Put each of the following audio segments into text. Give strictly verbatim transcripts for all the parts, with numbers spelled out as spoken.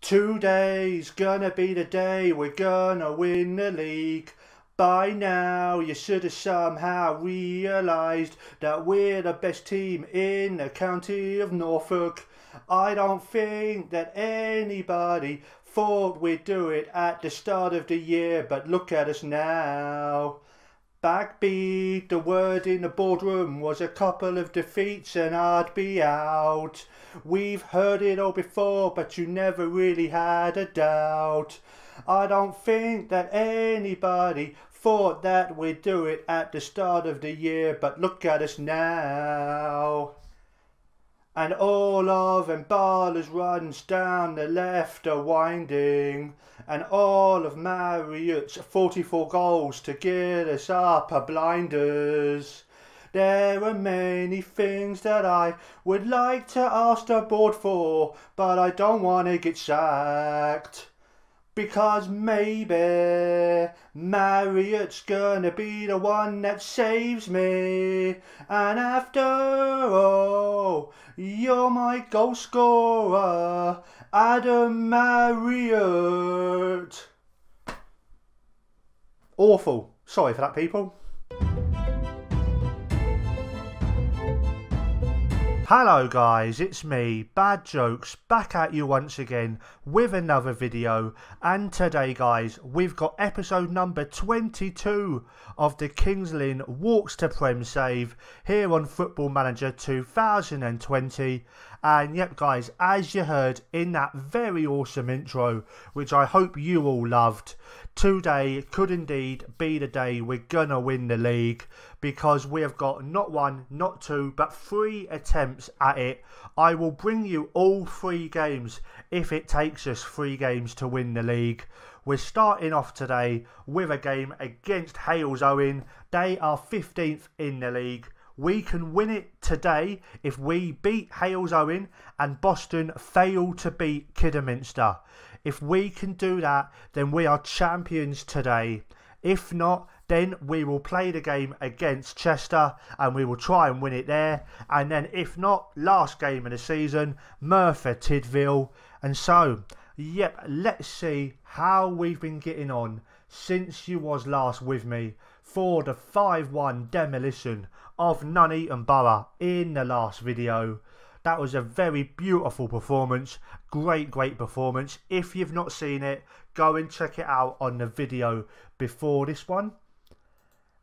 Today's gonna be the day we're gonna win the league. By now you should have somehow realised that we're the best team in the county of Norfolk. I don't think that anybody thought we'd do it at the start of the year, but look at us now. Backbeat, the word in the boardroom was a couple of defeats and I'd be out. We've heard it all before, but you never really had a doubt. I don't think that anybody thought that we'd do it at the start of the year, but look at us now. And all of Mbala's runs down the left are winding, and all of Marriott's forty-four goals to get us up are blinders. There are many things that I would like to ask the board for, but I don't want to get sacked. Because maybe Marriott's gonna be the one that saves me. And after all, you're my goal scorer, Adam Marriott. Awful. Sorry for that, people. Hello guys, it's me, Bad Jokes, back at you once again with another video, and today guys we've got episode number twenty-two of the King's Lynn Walks to Prem save here on Football Manager two thousand twenty. And yep guys, as you heard in that very awesome intro, which I hope you all loved, today could indeed be the day we're gonna win the league, because we have got not one, not two, but three attempts at it. I will bring you all three games if it takes us three games to win the league. We're starting off today with a game against Halesowen. They are fifteenth in the league. We can win it today if we beat Halesowen and Boston fail to beat Kidderminster. If we can do that, then we are champions today. If not, then we will play the game against Chester and we will try and win it there. And then if not, last game of the season, Merthyr Tydfil. And so, yep, let's see how we've been getting on since you was last with me for the five one demolition of Nuneaton Borough in the last video. That was a very beautiful performance, great great performance. If you've not seen it, go and check it out on the video before this one.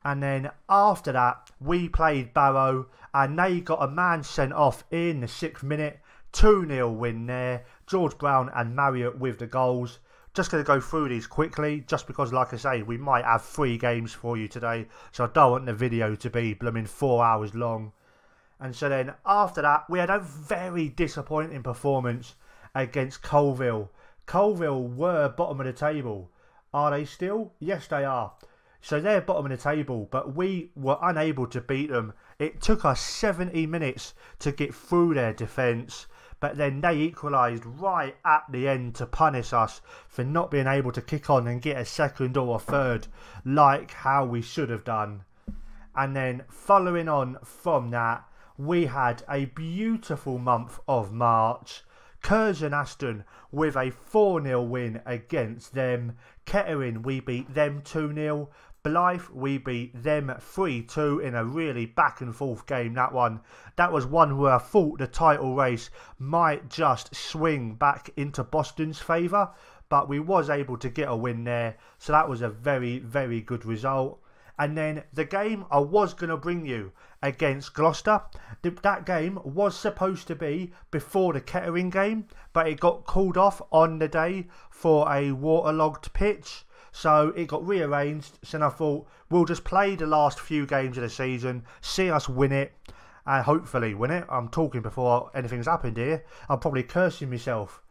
And then after that we played Barrow and they got a man sent off in the sixth minute, two nil win there. George Brown and Marriott with the goals. Just going to go through these quickly, just because, like I say, we might have three games for you today, so I don't want the video to be blooming four hours long. And so then after that, we had a very disappointing performance against Coalville. Coalville were bottom of the table. Are they still? Yes, they are. So they're bottom of the table, but we were unable to beat them. It took us seventy minutes to get through their defence. But then they equalised right at the end to punish us for not being able to kick on and get a second or a third like how we should have done. And then following on from that, we had a beautiful month of March. Curzon Ashton with a four nil win against them. Kettering, we beat them two nil. Blythe, we beat them three two in a really back and forth game, that one. That was one where I thought the title race might just swing back into Boston's favour, but we was able to get a win there, so that was a very, very good result. And then the game I was going to bring you against Gloucester, that game was supposed to be before the Kettering game, but it got called off on the day for a waterlogged pitch. So it got rearranged, so I thought we'll just play the last few games of the season, see us win it, and hopefully win it. I'm talking before anything's happened here. I'm probably cursing myself.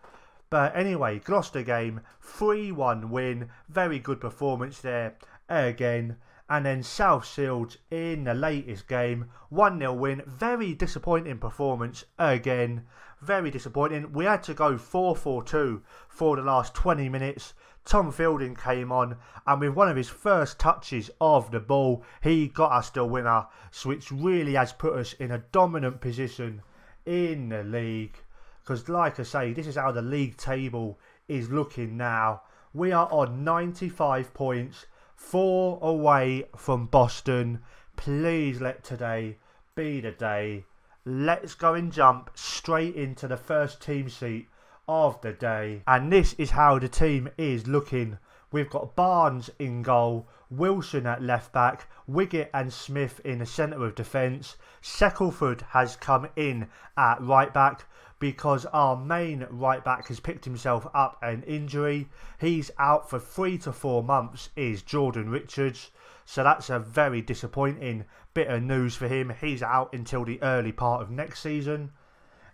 But anyway, Gloucester game, three one win, very good performance there again. And then South Shields in the latest game, one nil win, very disappointing performance again. Very disappointing. We had to go four four two for the last twenty minutes. Tom Fielding came on and with one of his first touches of the ball, he got us the winner, which really has put us in a dominant position in the league. Because like I say, this is how the league table is looking now. We are on ninety-five points, four away from Boston. Please let today be the day. Let's go and jump straight into the first team seat of the day. And this is how the team is looking. We've got Barnes in goal, Wilson at left back, Wiggett and Smith in the centre of defence. Shackelford has come in at right back because our main right back has picked himself up an injury. He's out for three to four months is Jordan Richards. So that's a very disappointing bit of news for him. He's out until the early part of next season.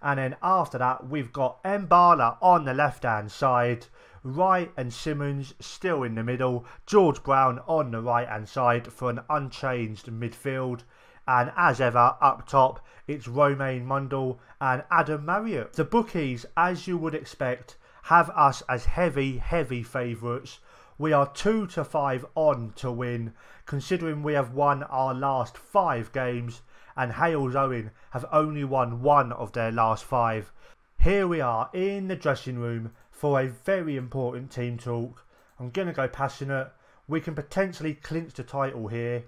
And then after that, we've got Mbala on the left-hand side. Wright and Simmons still in the middle. George Brown on the right-hand side for an unchanged midfield. And as ever, up top, it's Romain Mundell and Adam Marriott. The bookies, as you would expect, have us as heavy, heavy favourites. We are two to five on to win, considering we have won our last five games and Halesowen have only won one of their last five. Here we are in the dressing room for a very important team talk. I'm going to go passionate. We can potentially clinch the title here.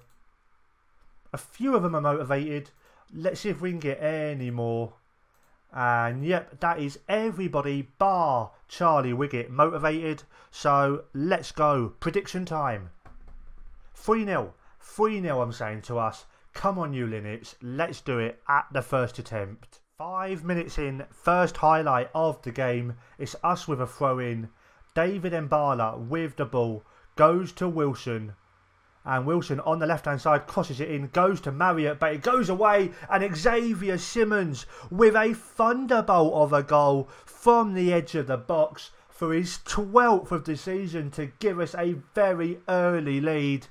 A few of them are motivated. Let's see if we can get any more. And yep, that is everybody bar Charlie Wiggett motivated. So let's go. Prediction time. three nil. three nil I'm saying to us. Come on you Linnets. Let's do it at the first attempt. Five minutes in. First highlight of the game. It's us with a throw in. David Mbala with the ball. Goes to Wilson. And Wilson on the left-hand side crosses it in, goes to Marriott, but it goes away. And Xavier Simmons with a thunderbolt of a goal from the edge of the box for his twelfth of the season to give us a very early lead.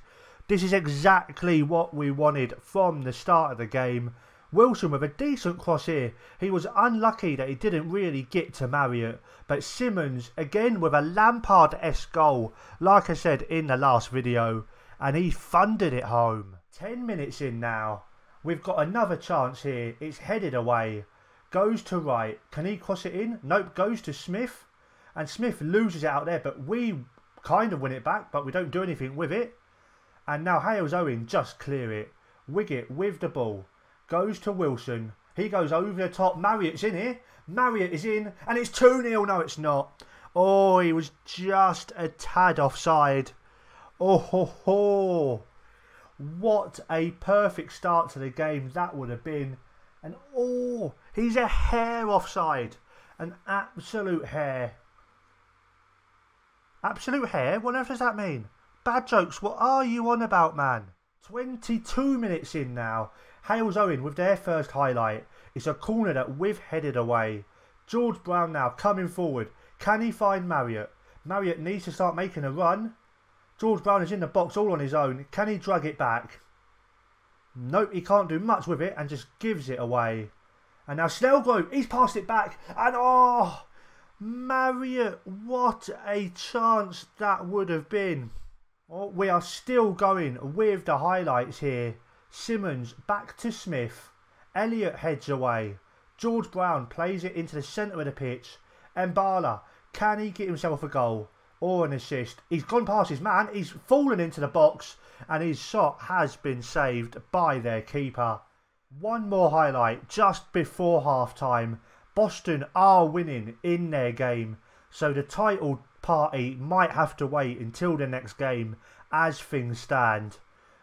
This is exactly what we wanted from the start of the game. Wilson with a decent cross here. He was unlucky that he didn't really get to Marriott. But Simmons, again with a Lampard-esque goal, like I said in the last video. And he thundered it home. Ten minutes in now. We've got another chance here. It's headed away. Goes to Wright. Can he cross it in? Nope. Goes to Smith. And Smith loses it out there. But we kind of win it back. But we don't do anything with it. And now Halesowen just clear it. Wiggett with the ball. Goes to Wilson. He goes over the top. Marriott's in here. Marriott is in. And it's two nil. No, it's not. Oh, he was just a tad offside. Oh, ho, ho. What a perfect start to the game that would have been. And oh, he's a hair offside. An absolute hair. Absolute hair? What on earth does that mean? Bad Jokes, what are you on about, man? twenty-two minutes in now. Halesowen with their first highlight. It's a corner that we've headed away. George Brown now coming forward. Can he find Marriott? Marriott needs to start making a run. George Brown is in the box all on his own. Can he drag it back? Nope, he can't do much with it and just gives it away. And now Snellgrove, he's passed it back. And oh, Marriott, what a chance that would have been. Oh, we are still going with the highlights here. Simmons back to Smith. Elliott heads away. George Brown plays it into the centre of the pitch. Mbala, can he get himself a goal? Or an assist. He's gone past his man. He's fallen into the box. And his shot has been saved by their keeper. One more highlight just before half time. Boston are winning in their game. So the title party might have to wait until the next game as things stand.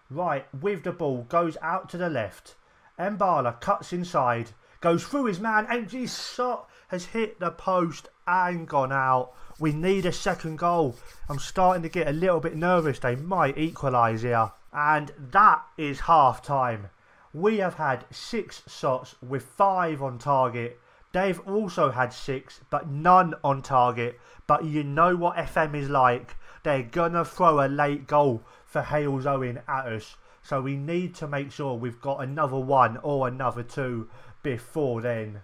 Right, with the ball, goes out to the left. Mbala cuts inside. Goes through his man. And his shot has hit the post and gone out. We need a second goal. I'm starting to get a little bit nervous. They might equalise here. And that is half time. We have had six shots with five on target. They've also had six, but none on target. But you know what F M is like. They're going to throw a late goal for Halesowen at us. So we need to make sure we've got another one or another two before then.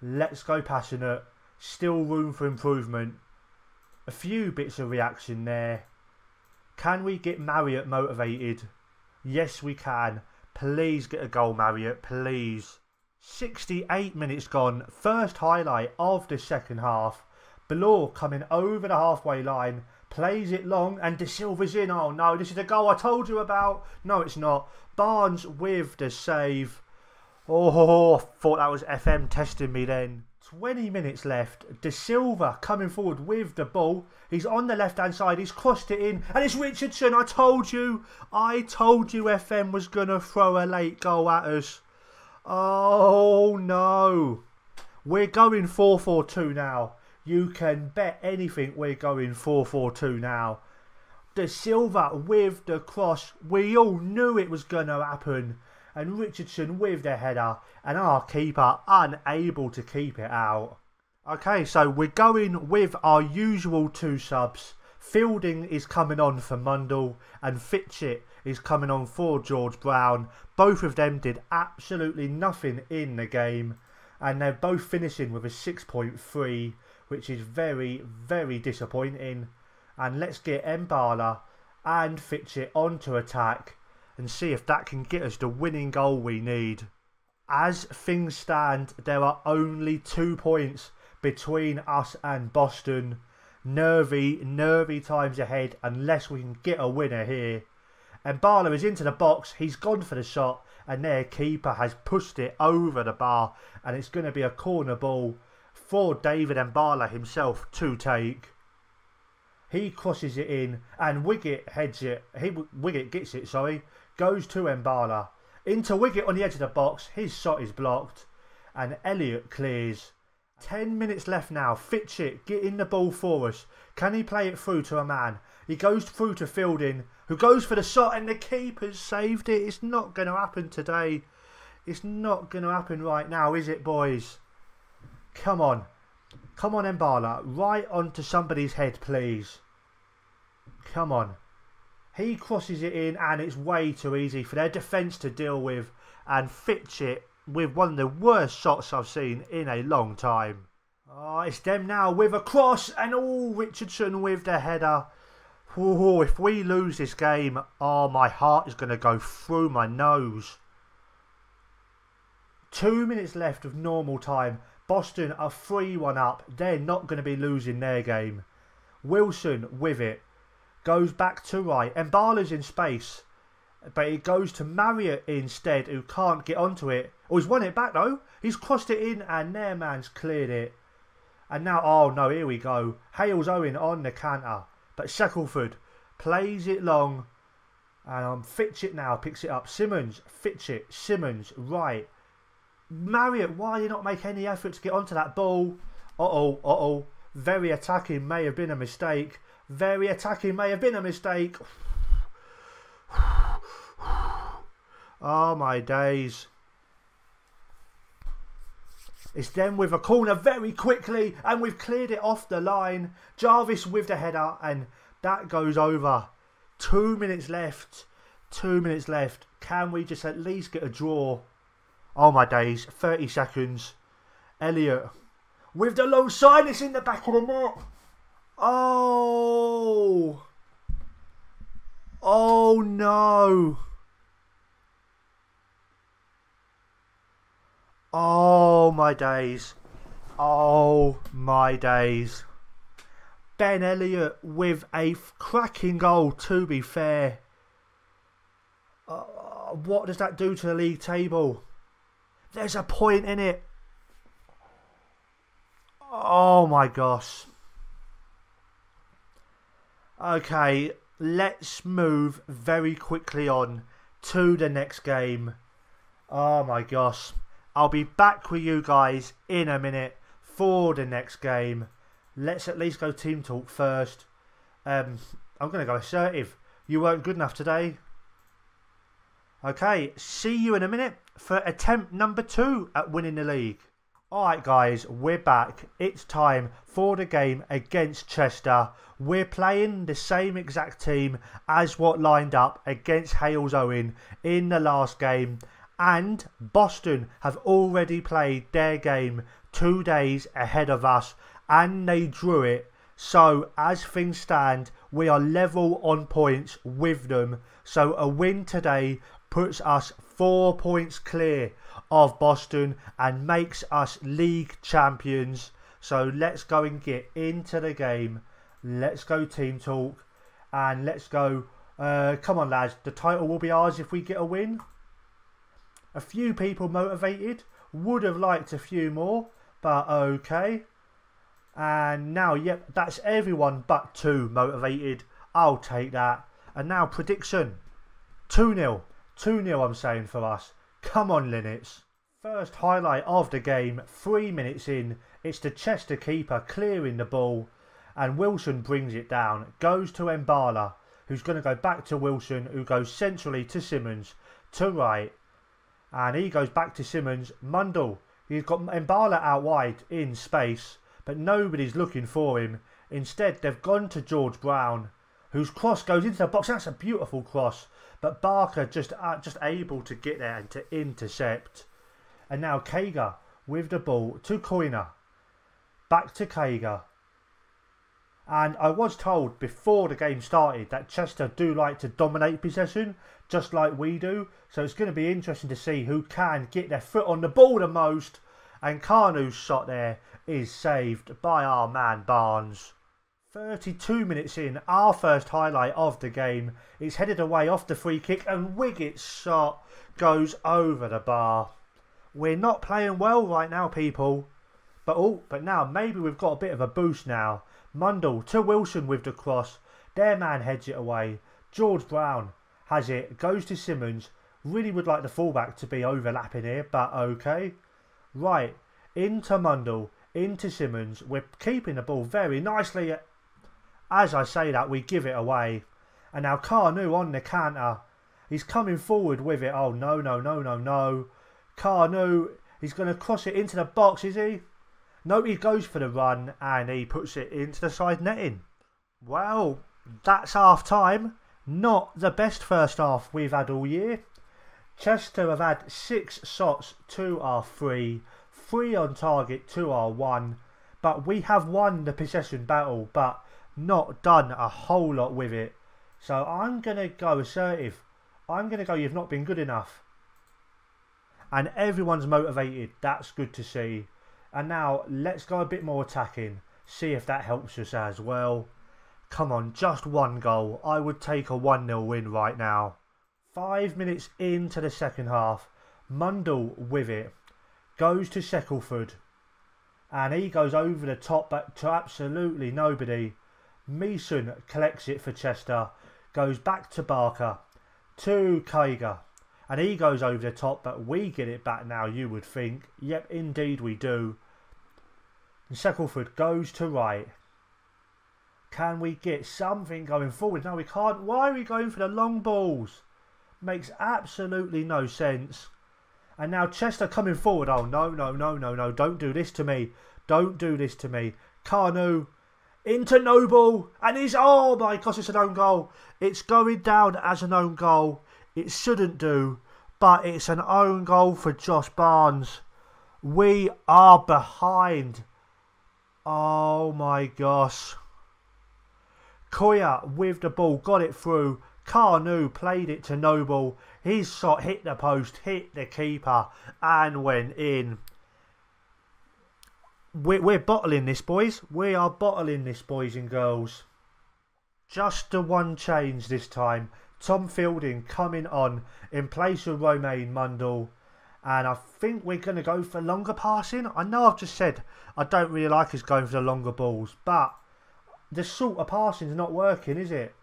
Let's go passionate. Still room for improvement. A few bits of reaction there. Can we get Marriott motivated? Yes, we can. Please get a goal, Marriott. Please. sixty-eight minutes gone. First highlight of the second half. Belor coming over the halfway line, plays it long, and De Silva's in. Oh no, this is the goal I told you about. No, it's not. Barnes with the save. Oh, I thought that was F M testing me then. twenty minutes left. De Silva coming forward with the ball. He's on the left-hand side. He's crossed it in. And it's Richardson. I told you. I told you F M was going to throw a late goal at us. Oh, no. We're going four four two now. You can bet anything we're going four four two now. De Silva with the cross. We all knew it was going to happen. And Richardson with the header. And our keeper unable to keep it out. Okay, so we're going with our usual two subs. Fielding is coming on for Mundell. And Fitchett is coming on for George Brown. Both of them did absolutely nothing in the game. And they're both finishing with a six point three. Which is very, very disappointing. And let's get Mbala and Fitchett onto attack and see if that can get us the winning goal we need. As things stand, there are only two points between us and Boston. Nervy, nervy times ahead unless we can get a winner here. Mbala is into the box, he's gone for the shot, and their keeper has pushed it over the bar, and it's going to be a corner ball for David Mbala himself to take. He crosses it in and Wiggett heads it. He, Wiggett gets it, sorry. Goes to Mbala. Into Wiggett on the edge of the box. His shot is blocked. And Elliott clears. Ten minutes left now. Fitchett getting the ball for us. Can he play it through to a man? He goes through to Fielding, who goes for the shot, and the keeper's saved it. It's not going to happen today. It's not going to happen right now, is it, boys? Come on. Come on, Mbala. Right onto somebody's head, please. Come on. He crosses it in and it's way too easy for their defence to deal with. And Fitchett with one of the worst shots I've seen in a long time. Oh, it's them now with a cross and all oh, Richardson with the header. Oh, if we lose this game, oh, my heart is going to go through my nose. Two minutes left of normal time. Boston are three one up. They're not going to be losing their game. Wilson with it. Goes back to right. Mbala's in space. But it goes to Marriott instead, who can't get onto it. Oh, he's won it back though. He's crossed it in and their man's cleared it. And now, oh no, here we go. Halesowen on the canter. But Shackelford plays it long. And um, Fitchett now picks it up. Simmons, Fitchett, Simmons, right. Marriott, why did he not make any effort to get onto that ball? Uh-oh, uh-oh. Very attacking may have been a mistake. Very attacking may have been a mistake. Oh, my days. It's them with a corner very quickly, and we've cleared it off the line. Jarvis with the header, and that goes over. Two minutes left. Two minutes left. Can we just at least get a draw? Oh my days, thirty seconds. Elliott with the long side, it's in the back of the net. Oh. Oh no. Oh my days. Oh my days. Ben Elliott with a cracking goal, to be fair. Uh, what does that do to the league table? There's a point in it. Oh my gosh. Okay, let's move very quickly on to the next game. Oh my gosh. I'll be back with you guys in a minute for the next game. Let's at least go team talk first. Um, I'm going to go assertive. You weren't good enough today. Okay, see you in a minute for attempt number two at winning the league. Alright guys, we're back. It's time for the game against Chester. We're playing the same exact team as what lined up against Halesowen in the last game. And Boston have already played their game two days ahead of us and they drew it. So as things stand, we are level on points with them. So a win today puts us four points clear of Boston and makes us league champions. So let's go and get into the game. Let's go team talk, and let's go. Uh, come on, lads. The title will be ours if we get a win. A few people motivated. Would have liked a few more, but okay. And now, yep, that's everyone but two motivated. I'll take that. And now prediction. two nil. two nil, I'm saying, for us. Come on, Linnets. First highlight of the game. Three minutes in. It's the Chester keeper clearing the ball. And Wilson brings it down. Goes to Mbala, who's going to go back to Wilson, who goes centrally to Simmons, to right. And he goes back to Simmons. Mundell. He's got Mbala out wide in space, but nobody's looking for him. Instead, they've gone to George Brown, whose cross goes into the box. That's a beautiful cross. But Barker just uh, just able to get there and to intercept. And now Kager with the ball to Coiner. Back to Kager. And I was told before the game started that Chester do like to dominate possession, just like we do. So it's going to be interesting to see who can get their foot on the ball the most. And Kanu's shot there is saved by our man Barnes. thirty-two minutes in, our first highlight of the game. It's headed away off the free kick, and Wiggett's shot goes over the bar. We're not playing well right now, people. But oh, but now maybe we've got a bit of a boost now. Mundell to Wilson with the cross. Their man heads it away. George Brown has it. Goes to Simmons. Really would like the fullback to be overlapping here, but okay. Right. Into Mundell. Into Simmons. We're keeping the ball very nicely. As I say that, we give it away. And now Carnu on the counter. He's coming forward with it. Oh, no, no, no, no, no. Carnu, he's going to cross it into the box, is he? No, he goes for the run and he puts it into the side netting. Well, that's half time. Not the best first half we've had all year. Chester have had six shots to our three, three on target to our one. But we have won the possession battle, but not done a whole lot with it. So I'm going to go assertive. I'm going to go you've not been good enough. And everyone's motivated. That's good to see. And now, let's go a bit more attacking. See if that helps us as well. Come on, just one goal. I would take a one nil win right now. Five minutes into the second half. Mundell with it. Goes to Shackelford. And he goes over the top, but to absolutely nobody. Meeson collects it for Chester. Goes back to Barker. To Kager. And he goes over the top, but we get it back now, you would think. Yep, indeed we do. And Shackelford goes to right. Can we get something going forward? No, we can't. Why are we going for the long balls? Makes absolutely no sense. And now Chester coming forward. Oh, no, no, no, no, no. Don't do this to me. Don't do this to me. Carnu into Noble. And he's, oh my gosh, it's an own goal. It's going down as an own goal. It shouldn't do, but it's an own goal for Josh Barnes. We are behind. Oh my gosh. Koya with the ball, got it through. Carnu played it to Noble. His shot hit the post, hit the keeper, and went in. We're, we're bottling this, boys. We are bottling this, boys and girls. Just the one change this time. Tom Fielding coming on in place of Romain Mundell. And I think we're going to go for longer passing. I know I've just said I don't really like us going for the longer balls, but the sort of passing's not working, is it?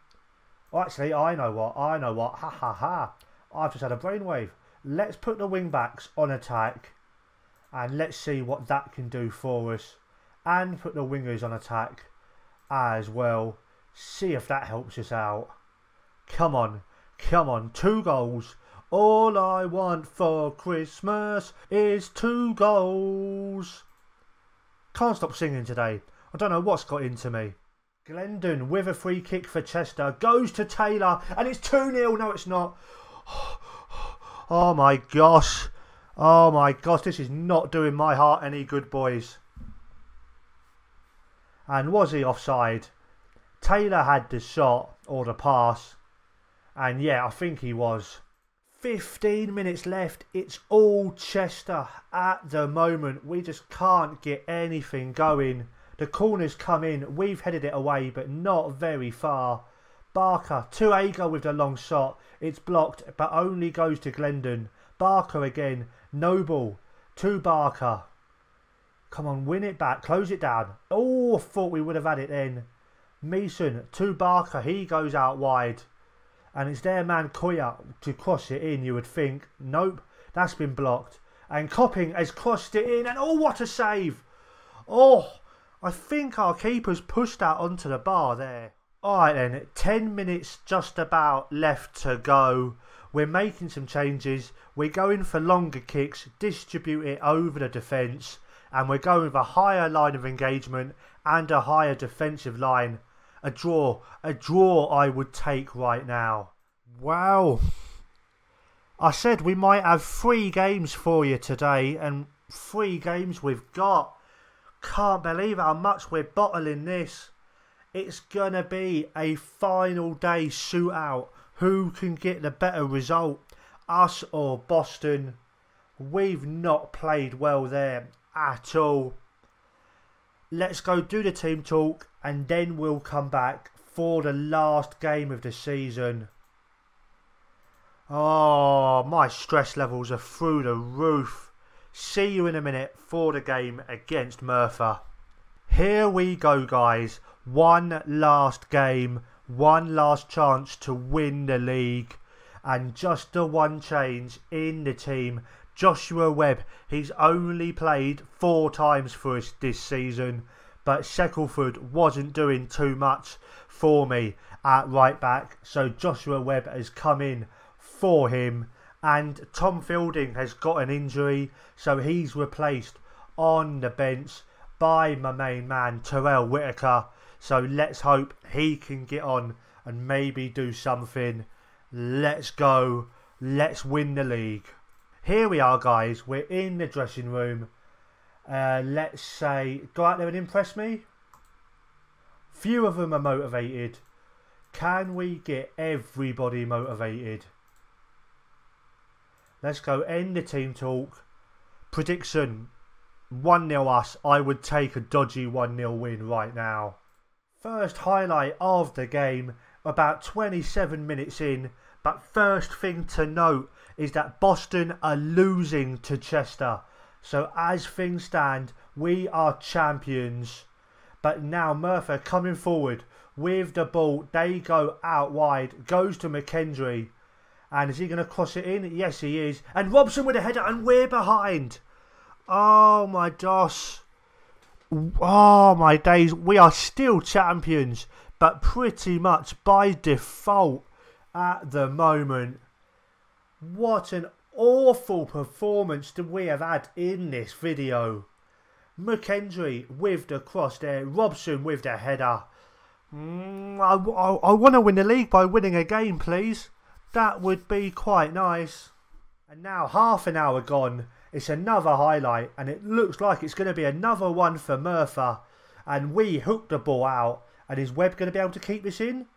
Well, actually, I know what. I know what. Ha ha ha. I've just had a brainwave. Let's put the wing-backs on attack. And let's see what that can do for us. And put the wingers on attack as well. See if that helps us out. Come on, come on, two goals. All I want for Christmas is two goals. Can't stop singing today. I don't know what's got into me. Glendon with a free kick for Chester. Goes to Taylor and it's two nil. No, it's not. Oh my gosh. Oh my gosh, this is not doing my heart any good, boys. And was he offside? Taylor had the shot or the pass. And yeah, I think he was. fifteen minutes left. It's all Chester at the moment. We just can't get anything going. The corner's come in. We've headed it away, but not very far. Barker to Agar with the long shot. It's blocked, but only goes to Glendon. Barker again. Noble to Barker. Come on, win it back. Close it down. Oh, thought we would have had it then. Mason to Barker. He goes out wide. And it's their man Koya to cross it in, you would think. Nope, that's been blocked. And Copping has crossed it in. And oh, what a save. Oh, I think our keeper's pushed that onto the bar there. All right then, ten minutes just about left to go. We're making some changes. We're going for longer kicks, distribute it over the defence. And we're going with a higher line of engagement and a higher defensive line. A draw. A draw I would take right now. Wow. I said we might have three games for you today, and three games we've got. Can't believe how much we're bottling this. It's going to be a final day shootout. Who can get the better result? Us or Boston? We've not played well there at all. Let's go do the team talk and then we'll come back for the last game of the season. Oh, my stress levels are through the roof. See you in a minute for the game against Merthyr. Here we go, guys. One last game, one last chance to win the league. And just the one change in the team. Joshua Webb, he's only played four times for us this season, but Shackelford wasn't doing too much for me at right back, so Joshua Webb has come in for him, and Tom Fielding has got an injury, so he's replaced on the bench by my main man Terrell Whitaker, so let's hope he can get on and maybe do something. Let's go, let's win the league. Here we are, guys. We're in the dressing room. Uh, let's say, go out there and impress me. Few of them are motivated. Can we get everybody motivated? Let's go end the team talk. Prediction, one nil us. I would take a dodgy one nil win right now. First highlight of the game, about twenty-seven minutes in. But first thing to note is that Boston are losing to Chester. So as things stand, we are champions. But now Merthyr coming forward with the ball. They go out wide. Goes to McKendry. And is he going to cross it in? Yes, he is. And Robson with a header. And we're behind. Oh, my gosh. Oh, my days. We are still champions. But pretty much by default at the moment. What an awful performance that we have had in this video. McKendry with the cross there. Robson with the header. Mm, I, I, I want to win the league by winning a game, please. That would be quite nice. And now half an hour gone. It's another highlight. And it looks like it's going to be another one for Merthyr. And we hooked the ball out. And is Webb going to be able to keep this in?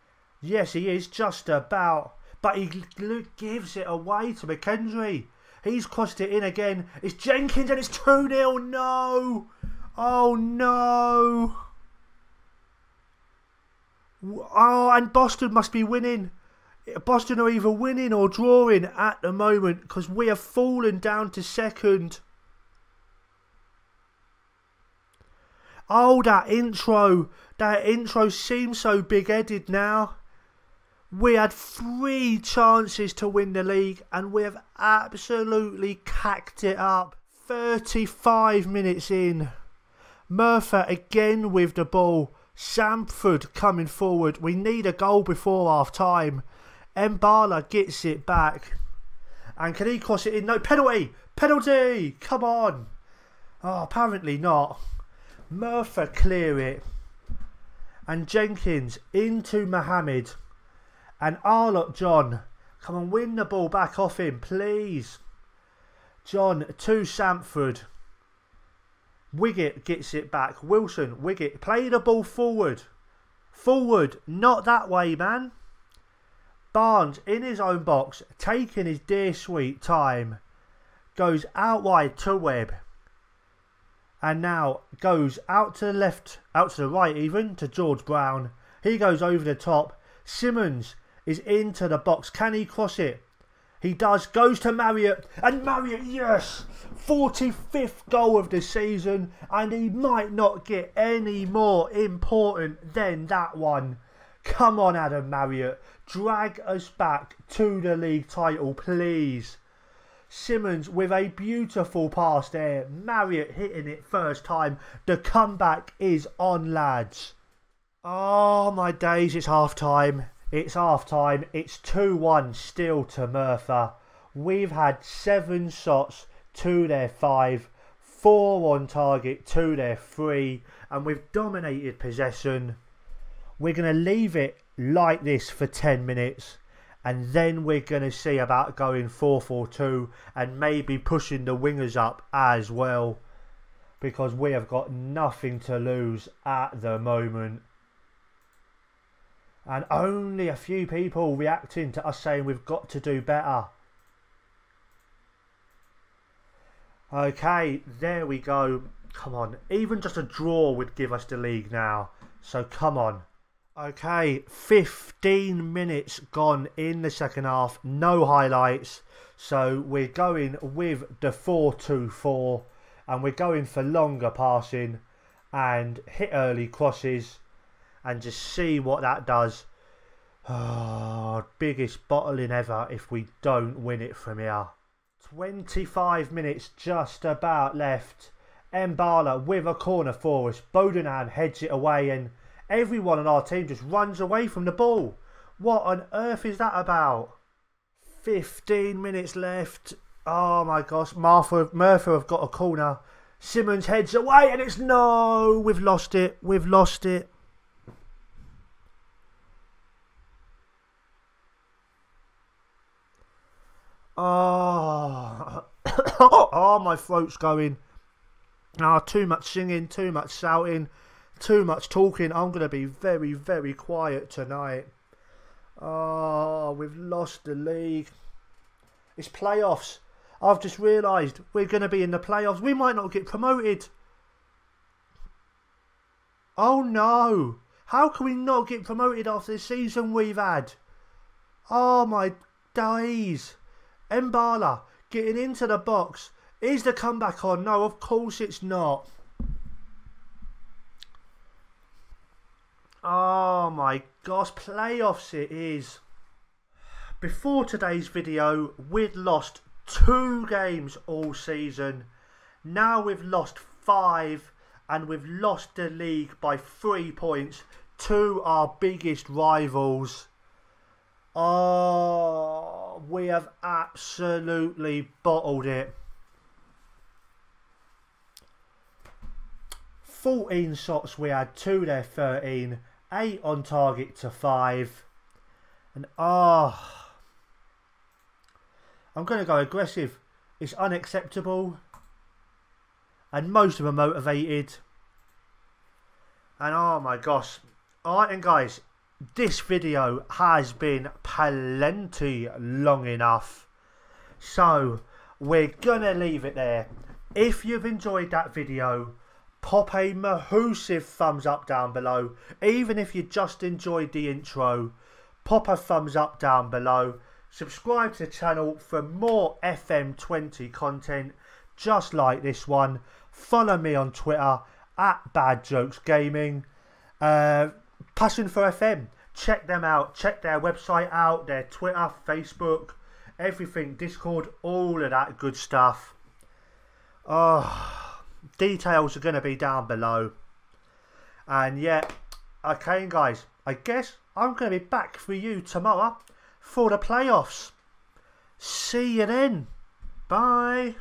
Yes, he is, just about. But he gives it away to McKendry. He's crossed it in again. It's Jenkins and it's two nil. No! Oh, no! Oh, and Boston must be winning. Boston are either winning or drawing at the moment because we have fallen down to second. Oh, that intro. That intro seems so big-headed now. We had three chances to win the league and we have absolutely cacked it up. thirty-five minutes in. Merthyr again with the ball. Samford coming forward. We need a goal before half-time. Mbala gets it back. And can he cross it in? No, penalty! Penalty! Come on! Oh, apparently not. Merthyr clear it. And Jenkins into Mohammed. And Arlott John. Come on, win the ball back off him, please. John to Samford. Wiggett gets it back. Wilson, Wiggett. Play the ball forward. Forward. Not that way, man. Barnes in his own box, taking his dear sweet time, goes out wide to Webb, and now goes out to the left, out to the right even, to George Brown. He goes over the top. Simmons is into the box. Can he cross it? He does. Goes to Marriott. And Marriott, yes! forty-fifth goal of the season. And he might not get any more important than that one. Come on, Adam Marriott. Drag us back to the league title, please. Simmons with a beautiful pass there. Marriott hitting it first time. The comeback is on, lads. Oh, my days, it's half-time. It's half-time. It's two one still to Merthyr. We've had seven shots to their five. Four on target to their three. And we've dominated possession. We're going to leave it like this for ten minutes. And then we're going to see about going four four two and maybe pushing the wingers up as well. Because we have got nothing to lose at the moment. And only a few people reacting to us saying we've got to do better. Okay, there we go. Come on. Even just a draw would give us the league now. So come on. Okay, fifteen minutes gone in the second half, no highlights, so we're going with the four two four and we're going for longer passing and hit early crosses and just see what that does. Oh, biggest bottling ever if we don't win it from here. twenty-five minutes just about left. Mbala with a corner for us. Bodenham heads it away and everyone on our team just runs away from the ball. What on earth is that about? fifteen minutes left. Oh my gosh. Merthyr have got a corner. Simmons heads away and it's no. We've lost it. We've lost it. Oh, oh my throat's going. Oh, too much singing. Too much shouting. Too much talking. I'm going to be very, very quiet tonight. Oh, we've lost the league. It's playoffs. I've just realised we're going to be in the playoffs. We might not get promoted. Oh, no. How can we not get promoted after the season we've had? Oh, my days. Mbala getting into the box. Is the comeback on? No, of course it's not. Oh my gosh, playoffs it is. Before today's video, we'd lost two games all season. Now we've lost five and we've lost the league by three points to our biggest rivals. Oh, we have absolutely bottled it. fourteen shots we had to their thirteen. eight on target to five. And ah, oh, I'm going to go aggressive. It's unacceptable. And most of them are motivated. And oh my gosh. Alright then guys, this video has been plenty long enough. So we're going to leave it there. If you've enjoyed that video, pop a massive thumbs up down below. Even if you just enjoyed the intro, pop a thumbs up down below. Subscribe to the channel for more F M twenty content just like this one. Follow me on Twitter at Bad Jokes Gaming. Uh, Passion for F M. Check them out. Check their website out, their Twitter, Facebook, everything, Discord, all of that good stuff. Oh, details are going to be down below. And yeah, okay guys, I guess I'm going to be back for you tomorrow for the playoffs. See you then. Bye.